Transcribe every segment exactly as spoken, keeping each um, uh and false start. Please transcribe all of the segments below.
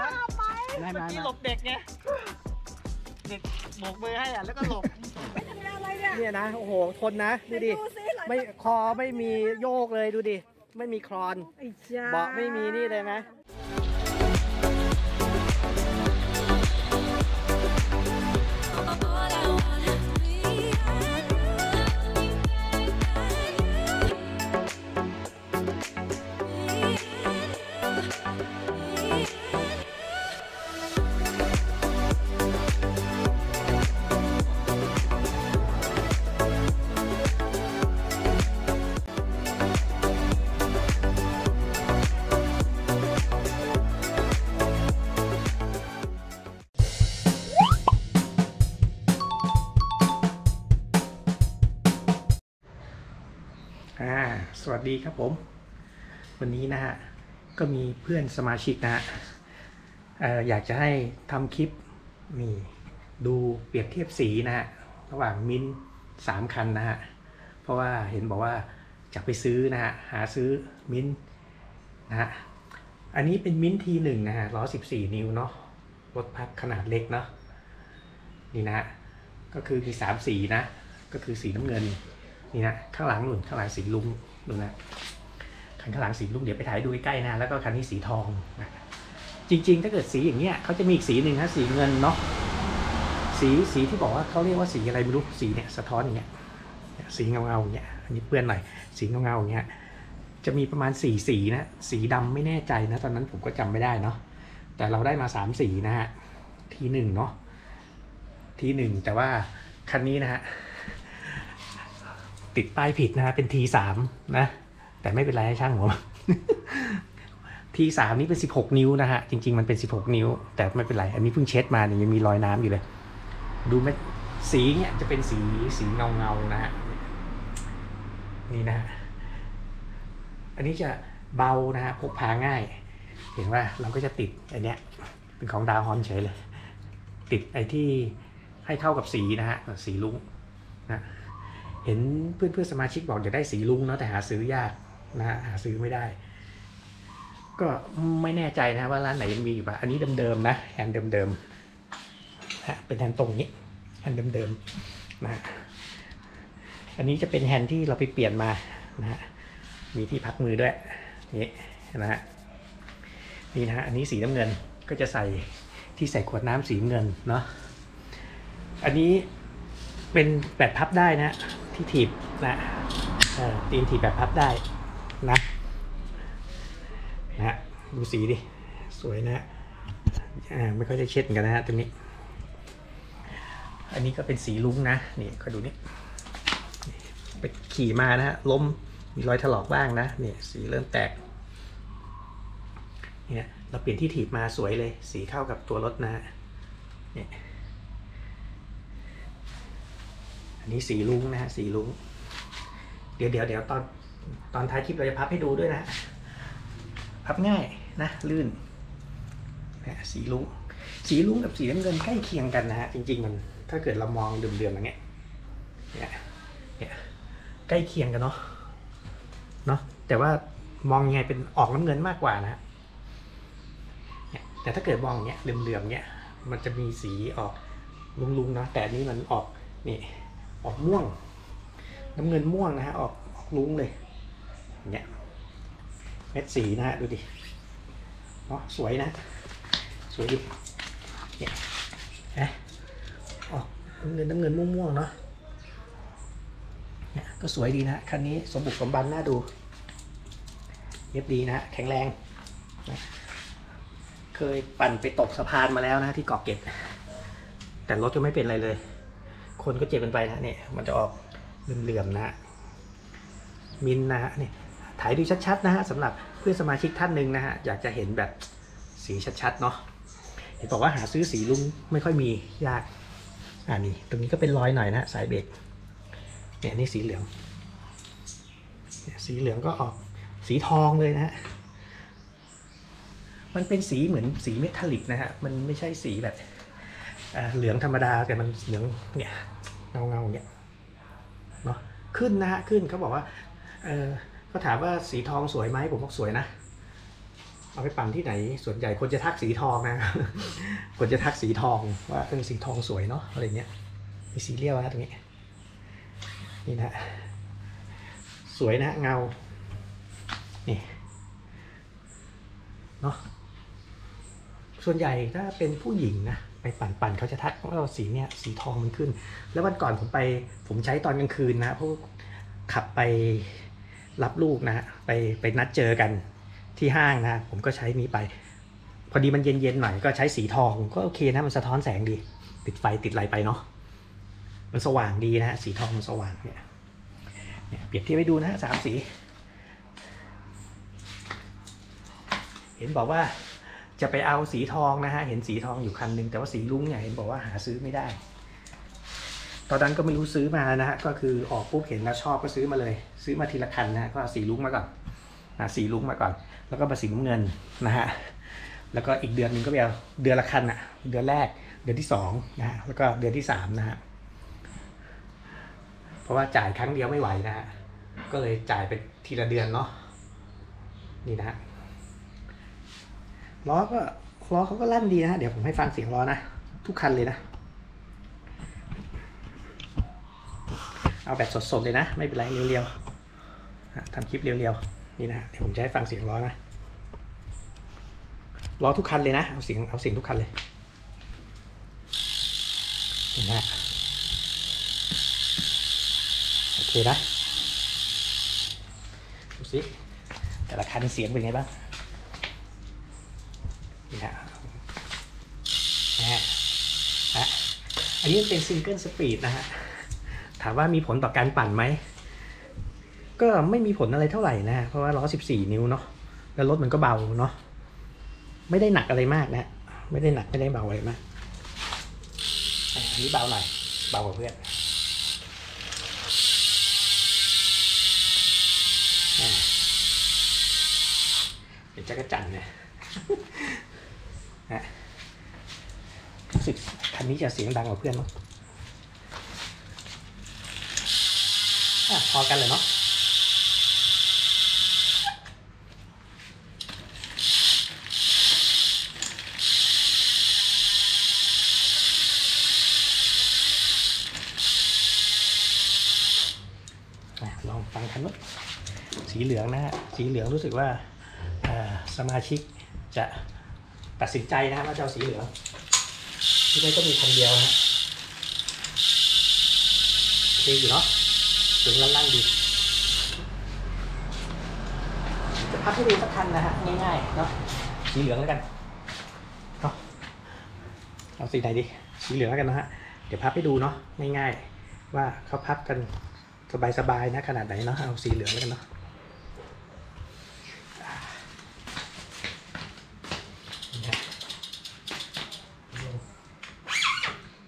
ข้าไปเมื่อกี้หลบเด็กไงเด็กโบกมือให้อ่ะแล้วก็หลบไม่ทำอะไรเนี่ยเนี่ยนะโอ้โหทนนะดูดิไม่คอไม่มีโยกเลยดูดิไม่มีคลอนเบาะไม่มีนี่เลยไหมสวัสดีครับผมวันนี้นะฮะก็มีเพื่อนสมาชิกนะฮะ อ, อยากจะให้ทำคลิปนี่ดูเปรียบเทียบสีนะฮะระหว่างมิ้นสามคันนะฮะเพราะว่าเห็นบอกว่าจะไปซื้อนะฮะหาซื้อมิ้นนะฮะอันนี้เป็นมิ้นทีหนึ่งนะฮะล้อสิบสี่นิ้วเนาะรถพับขนาดเล็กเนาะนี่นะฮะก็คือมีสามสีนะก็คือสีน้ำเงินนี่นะข้างหลังหนุนข้างหลังสีลุงดูนะคันข้างหลังสีลุงเดี๋ยวไปถ่ายดูใกล้ๆนะแล้วก็คันนี้สีทองนะจริงๆถ้าเกิดสีอย่างเงี้ยเขาจะมีอีกสีหนึ่งนะสีเงินเนาะสีสีที่บอกว่าเขาเรียกว่าสีอะไรไม่รู้สีเนี่ยสะท้อนอย่างเงี้ยสีเงาเงาอย่างเงี้ยอันนี้เปื้อนหน่อยสีเงาเงาอย่างเงี้ยจะมีประมาณสี่สีนะสีดำไม่แน่ใจนะตอนนั้นผมก็จำไม่ได้เนาะแต่เราได้มาสามสีนะฮะทีหนึ่งเนาะทีหนึ่งแต่ว่าคันนี้นะฮะติดป้ายผิดนะฮะเป็น ที สาม นะแต่ไม่เป็นไรช่างผม ที สาม นี่เป็นสิบหกนิ้วนะฮะจริงๆมันเป็นสิบหกนิ้วแต่ไม่เป็นไรอันนี้เพิ่งเช็ดมาเนี่ยยังมีรอยน้ำอยู่เลยดูไหมสีเนี่ยจะเป็นสีสีเงาเงานะฮะนี่นะอันนี้จะเบานะฮะพกพาง่ายเห็นว่าเราก็จะติดอันเนี้ยเป็นของดาวฮอนเฉยเลยติดไอ้ที่ให้เข้ากับสีนะฮะสีลุ้งนะเห็นเพื่อนๆสมาชิกบอกจะได้สีลุงเนาะแต่หาซื้อยากนะฮะหาซื้อไม่ได้ก็ไม่แน่ใจนะว่าร้านไหนยังมีอยู่ป่ะอันนี้เดิมๆนะแฮนด์เดิมๆฮะเป็นแฮนด์ตรงนี้แฮนด์เดิมๆนะอันนี้จะเป็นแฮนด์ที่เราไปเปลี่ยนมานะฮะมีที่พักมือด้วยนี่นะฮะนี่นะฮะอันนี้สีน้ำเงินก็จะใส่ที่ใส่ขวดน้ำสีเงินเนาะอันนี้เป็นแบบพับได้นะที่ถีบนะตีนถีบแบบพับได้นะนะดูสีดิสวยนะไม่ค่อยจะเช็ดกันนะฮะตรงนี้อันนี้ก็เป็นสีลุ้งนะนี่คอยดูนี่ไปขี่มานะฮะล้มมีรอยถลอกบ้างนะนี่สีเริ่มแตกเนี่ยเราเปลี่ยนที่ถีบมาสวยเลยสีเข้ากับตัวรถนะนี่นี่สีลุ้งนะฮะสีลุ้งเดี๋ยวเดี๋ยวเดี๋ยวตอนตอนท้ายคลิปเราจะพับให้ดูด้วยนะพับง่ายนะลื่นนะสีลุ้งสีลุ้งกับสีน้ำเงินใกล้เคียงกันนะฮะจริงๆมันถ้าเกิดเรามองเดือมๆอย่างเงี้ยเนี่ยเนี่ยใกล้เคียงกันเนาะเนาะแต่ว่ามองยังไงเป็นออกน้ำเงินมากกว่านะฮะแต่ถ้าเกิดมองเงี้ยเดือมๆเงี้ยมันจะมีสีออกลุ้งๆเนาะแต่นี้มันออกนี่ออกม่วงน้ำเงินม่วงนะฮะออกออกลุ้งเลยเนี่ยเม็ดสีนะฮะดูดิเนาะสวยนะสวยดิเนี่ยนะออกน้ำเงินน้ำเงินม่วงๆเนาะเนี่ยก็สวยดีนะคันนี้สมบุกสมบันน่าดูเรียบดีนะแข็งแรงนะเคยปั่นไปตกสะพานมาแล้วนะที่เกาะเกร็ดแต่รถก็ไม่เป็นอะไรเลยคนก็เจ็บกันไปนะเนี่ยมันจะออกเหลื่อมๆนะฮะมินนะฮะนี่ถ่ายดูชัดๆนะฮะสำหรับเพื่อนสมาชิกท่านหนึ่งนะฮะอยากจะเห็นแบบสีชัดๆเนาะเห็นบอกว่าหาซื้อสีลุ้งไม่ค่อยมียากอ่านี่ตรงนี้ก็เป็นรอยหน่อยนะสายเบรกเนี่ยนี่สีเหลืองสีเหลืองก็ออกสีทองเลยนะฮะมันเป็นสีเหมือนสีเมทัลลิกนะฮะมันไม่ใช่สีแบบเหลืองธรรมดาแต่มันเหลืองเนี่ยเงาเงาเนี่ยเนาะขึ้นนะฮะขึ้นเขาบอกว่าเออเขาถามว่าสีทองสวยไหมผมบอกสวยนะ เอาไปปั่นที่ไหนส่วนใหญ่คนจะทักสีทองนะ คนจะทักสีทองว่าเป็นสีทองสวยเนาะอะไรเงี้ยมีสีเลี้ยวนะตรงนี้นี่นะสวยนะเงานี่เนาะส่วนใหญ่ถ้าเป็นผู้หญิงนะไปปั่นปั่นเขาจะทักว่าสีเนี้ยสีทองมันขึ้นแล้ววันก่อนผมไปผมใช้ตอนกลางคืนนะเพราะขับไปรับลูกนะไปไปนัดเจอกันที่ห้างนะผมก็ใช้นี้ไปพอดีมันเย็นๆหน่อยก็ใช้สีทองก็โอเคนะมันสะท้อนแสงดีติดไฟติดอะไรไปเนาะมันสว่างดีนะฮะสีทองมันสว่างเนี่ยเปรียบเทียบให้ดูนะฮะสามสีเห็นบอกว่าจะไปเอาสีทองนะฮะเห็นสีทองอยู่คันนึงแต่ว่าสีลุ้งเนี่ยเห็นบอกว่าหาซื้อไม่ได้ตอนนั้นก็ไม่รู้ซื้อมานะฮะก็คือออกปุ๊บเห็นแล้วชอบก็ซื้อมาเลยซื้อมาทีละคันนะก็สีลุ้งมาก่อนสีลุ้งมาก่อนแล้วก็มาสีน้ำเงินนะฮะแล้วก็อีกเดือนนึงก็ไปเอาเดือนละคันอ่ะเดือนแรกเดือนที่สองนะฮะแล้วก็เดือนที่สามนะฮะเพราะว่าจ่ายครั้งเดียวไม่ไหวนะฮะก็เลยจ่ายไปทีละเดือนเนาะนี่นะฮะล้อก็ล้อเขาก็ลั่นดีนะฮะเดี๋ยวผมให้ฟังเสียงล้อนะทุกคันเลยนะเอาแบบสดๆเลยนะไม่เป็นไรเร็วๆทำคลิปเร็วๆนี่นะเดี๋ยวผมจะให้ฟังเสียงล้อนะล้อทุกคันเลยนะเอาเสียงเอาเสียงทุกคันเลยนี่นะโอเคนะดูสิแต่ละคันเสียงเป็นไงบ้างนี่นะนะอันนี้เป็นซิงเกิลสปีดนะฮะถามว่ามีผลต่อการปั่นไหมก็ไม่มีผลอะไรเท่าไหร่นะเพราะว่าล้อสิบสี่นิ้วเนาะแล้วรถมันก็เบาเนาะไม่ได้หนักอะไรมากนะไม่ได้หนักไม่ได้เบาอะไรมากอันนี้เบาหน่อยเบากว่าเพื่อนเดี๋ยวจะกระจันเนี่ยนะรู้สึกคันนี้จะเสียงดังกว่าเพื่อนมั้งพอกันเลยเนาะลองฟังคันนู้นสีเหลืองนะฮะสีเหลืองรู้สึกว่าสมาชิกจะตัดสินใจนะฮะว่าจะเอาสีเหลืองที่นี่ก็มีคันเดียวฮะดีอยู่เนาะถึงล่างๆดีจะพับให้ดูสักคันนะฮะง่ายๆเนาะสีเหลืองแล้วกันเนาะเอาสีไหนดีสีเหลืองแล้วกันนะฮะเดี๋ยวพับให้ดูเนาะง่ายๆว่าเขาพับกันสบายๆนะขนาดไหนเนาะเอาสีเหลืองแล้วกันเนาะ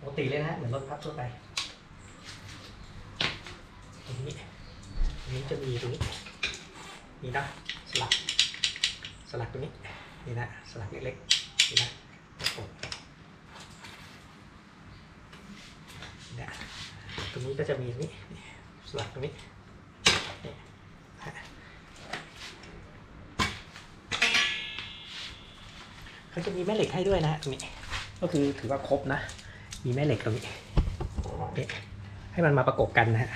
ปกติเลยนะเหมือนรถพับทั่วไปนี้นี้จะมีตรงนี้นี่นะสลักสลักตรงนี้นี่นะสลักเล็กๆนี่นะนี่นะตรงนี้ก็จะมีตรงนี้สลักตรงนี้เขาจะมีแม่เหล็กให้ด้วยนะตรงนี้ก็คือถือว่าครบนะมีแม่เหล็กตรงนี้ให้มันมาประกบกันนะฮะ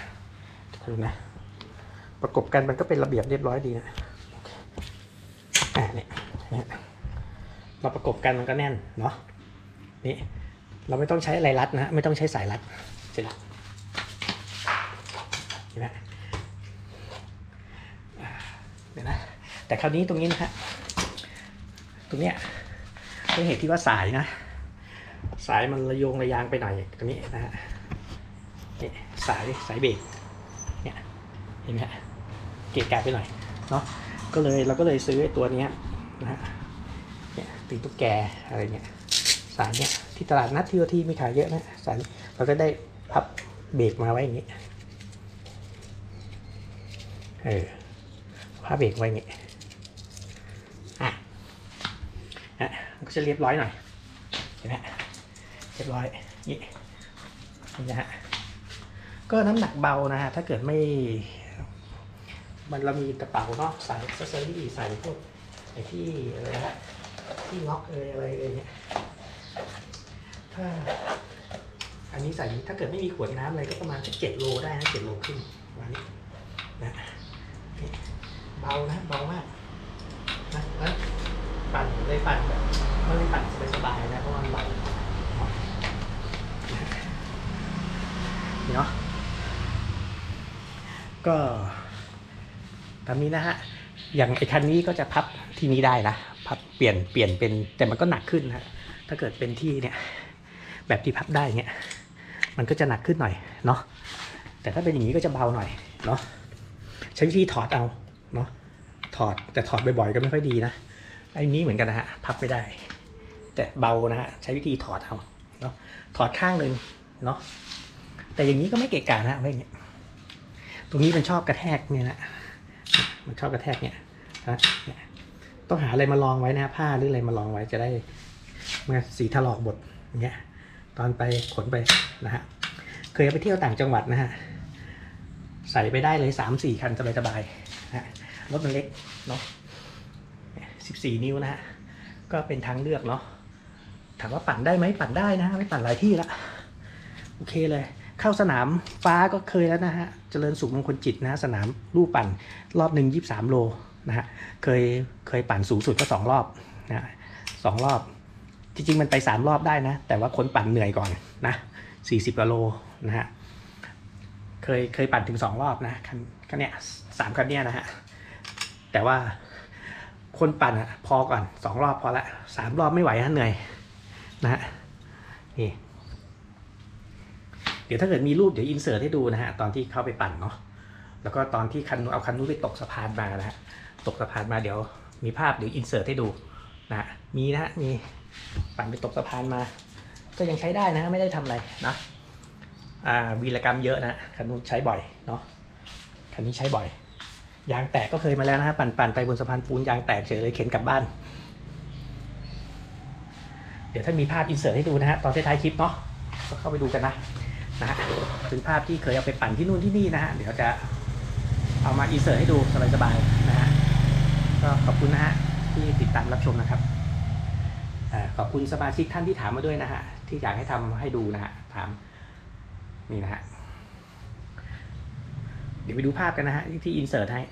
ดูนะประกบกันมันก็เป็นระเบียบเรียบร้อยดีนะอ่ะเนี่ยเราประกบกันมันก็แน่นเนาะนี่เราไม่ต้องใช้อะไรรัดนะไม่ต้องใช้สายรัดเสร็จแล้วเห็นไหมเดี๋ยวนะแต่คราวนี้ตรงนี้นะฮะตรงเนี้ยเป็นเหตุที่ว่าสายนะสายมันระโยงระยางไปหน่อยตรงนี้นะฮะนี่สายสายเบรกเห็นไหมเกะกะไปหน่อยเนาะก็เลยเราก็เลยซื้อไอ้ตัวนี้นะฮะเนี่ยตีตุ๊กแกอะไรเนี่ยสายเนี่ยที่ตลาดนัดทีโอทีมีขายเยอะนะสายเราก็ได้พับเบรกมาไว้อย่างนี้เออพับเบรกไว้อย่างนี้อ่ะอ่ะก็จะเรียบร้อยหน่อยเห็นไหมเรียบร้อยนี่นะฮะก็น้ำหนักเบานะฮะถ้าเกิดไม่มันเรามีกระเป๋าเนาะใส่เซอร์รี่ใส่พวก ไอ้ที่อะไรฮะที่น็อกเอออะไรเออเนี่ยถ้าอันนี้ใส่ถ้าเกิดไม่มีขวดน้ำอะไรก็ประมาณสักเจ็ดโลได้นะเจ็ดโลขึ้นประมาณนี้นะเบานะเบามากนะแล้วปั่นเลยปั่นแบบไม่ได้ปั่นสบายๆนะเพราะมันเบาเนาะก็ตามนี้นะฮะอย่างไอ้คันนี้ก็จะพับที่นี้ได้นะพับเปลี่ยนเปลี่ยนเป็นแต่มันก็หนักขึ้นฮะถ้าเกิดเป็นที่เนี่ยแบบที่พับได้เนี่ยมันก็จะหนักขึ้นหน่อยเนาะแต่ถ้าเป็นอย่างนี้ก็จะเบาหน่อยเนาะใช้วิธีถอดเอาเนาะถอดแต่ถอดบ่อยๆก็ไม่ค่อยดีนะไอ้นี้เหมือนกันนะฮะพับไม่ได้แต่เบานะฮะใช้วิธีถอดเอาเนาะถอดข้างหนึ่งเนาะแต่อย่างนี้ก็ไม่เกะกะนะไม่เงี้ยตรงนี้มันชอบกระแทกเนี่ยนะมันชอบกระแทกเนี่ยนะต้องหาอะไรมาลองไว้นะผ้าหรืออะไรมาลองไว้จะได้มันสีถลอกบดอย่างเงี้ยตอนไปขนไปนะฮะเคยไปเที่ยวต่างจังหวัดนะฮะใส่ไปได้เลย สามถึงสี่ คันสบายๆนะรถมันเล็กเนาะสิบสี่นิ้วนะฮะก็เป็นทางเลือกเนาะถามว่าปั่นได้ไหมปั่นได้นะไม่ปั่นหลายที่ละโอเคเลยเข้าสนามฟ้าก็เคยแล้วนะฮะเจริญสุขมงคลจิตนะสนามลู่ปั่นรอบหนึ่งยี่สิบสามโลนะฮะเคยเคยปั่นสูงสุดก็สองรอบนะสองรอบจริงๆมันไปสามรอบได้นะแต่ว่าคนปั่นเหนื่อยก่อนนะสี่สิบกว่าโลนะฮะเคยเคยปั่นถึงสองรอบนะคันคันเนี้ยสามคันเนี้ยนะฮะแต่ว่าคนปั่นอ่ะพอก่อนสองรอบพอละสามรอบไม่ไหวฮะเหนื่อยนะฮะนี่เดี๋ยวถ้าเกิดมีรูปเดี๋ยวอินเสิร์ตให้ดูนะฮะตอนที่เข้าไปปั่นเนาะแล้วก็ตอนที่คันเอาคันนู้นไปตกสะพานมานะฮะตกสะพานมาเดี๋ยวมีภาพเดี๋ยวอินเสิร์ตให้ดูนะมีนะฮะมีปั่นไปตกสะพานมาก็ยังใช้ได้นะไม่ได้ทำอะไรนะอ่าวีรกรรมเยอะนะคันนู้นใช้บ่อยเนาะคันนี้ใช้บ่อยยางแตกก็เคยมาแล้วนะฮะปั่นปั่นไปบนสะพานปูนยางแตกเฉยเลยเข็นกลับบ้านเดี๋ยวถ้ามีภาพอินเสิร์ตให้ดูนะฮะตอนท้ายคลิปเนาะก็เข้าไปดูกันนะนะเป็นภาพที่เคยเอาไปปั่นที่นู่นที่นี่นะฮะเดี๋ยวจะเอามาอินเสิร์ตให้ดูสบายๆนะฮะก็ขอบคุณนะฮะที่ติดตามรับชมนะครับขอบคุณสมาชิกท่านที่ถามมาด้วยนะฮะที่อยากให้ทำให้ดูนะฮะถามนี่นะฮะเดี๋ยวไปดูภาพกันนะฮะที่อินเสิร์ตให้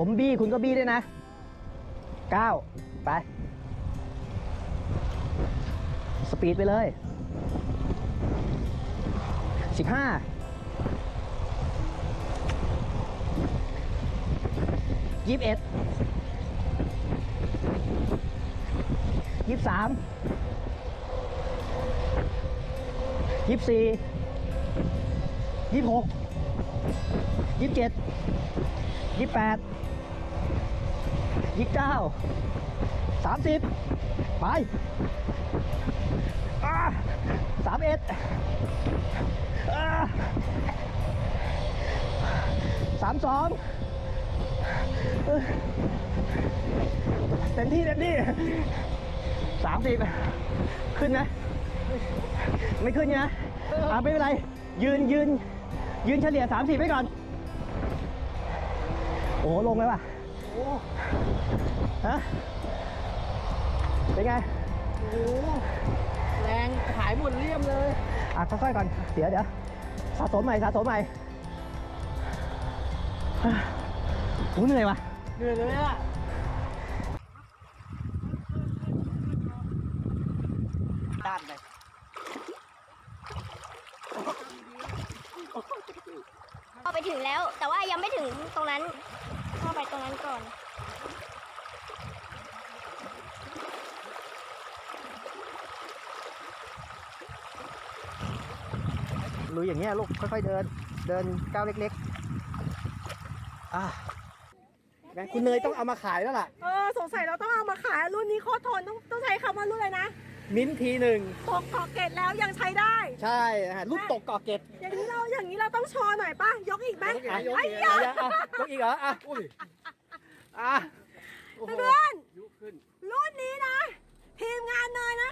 ผมบี้คุณก็บี้ด้วยนะก้าวไปสปีดไปเลยสิบห้ายี่สิบเอ็ดยี่สิบสามยี่สิบสี่ยี่สิบหกยี่สิบเจ็ดยี่สิบแปดยี่สิบเก้าสามสิบไป ไปสามเอ็ดสามสองเต็มที่เต็มที่สามสิบขึ้นนะไม่ขึ้นนะอ่าไม่เป็นไรยืนยืนยืนเฉลี่ยสามสิบไปก่อนโอ้ลงเลยว่ะฮะเป็นไงแรงหายหมดเรียบเลยอ่ะค่อยๆก่อนเดี๋ยวเดี๋ยวสะสมใหม่สะสมใหม่หูเหนื่อยว่ะเหนื่อยเลยอ่ะด้านเลยพอไปถึงแล้วแต่ว่ายังไม่ถึงตรงนั้นเข้าไปตรงนั้นก่อนลุยอย่างเงี้ยลูกค่อยๆเดินเดินก้าวเล็กๆอ่ะคุณเนยต้องเอามาขายแล้วล่ะเออสงสัยเราต้องเอามาขายรุ่นนี้โคตรทนต้องต้องใช้คำว่ารุ่นอะไรนะมิ้นทีหนึ่งตกเกาะเกตแล้วยังใช้ได้ใช่ฮะลูกตกเกาะเกตอย่างนี้เราอย่างนี้เราต้องโชว์หน่อยป่ะยกอีกไหมยกอีกยกอีกเหรออ่ะอุ้ยอ่ะเพื่อนรุ่นนี้นะทีมงานเนยนะ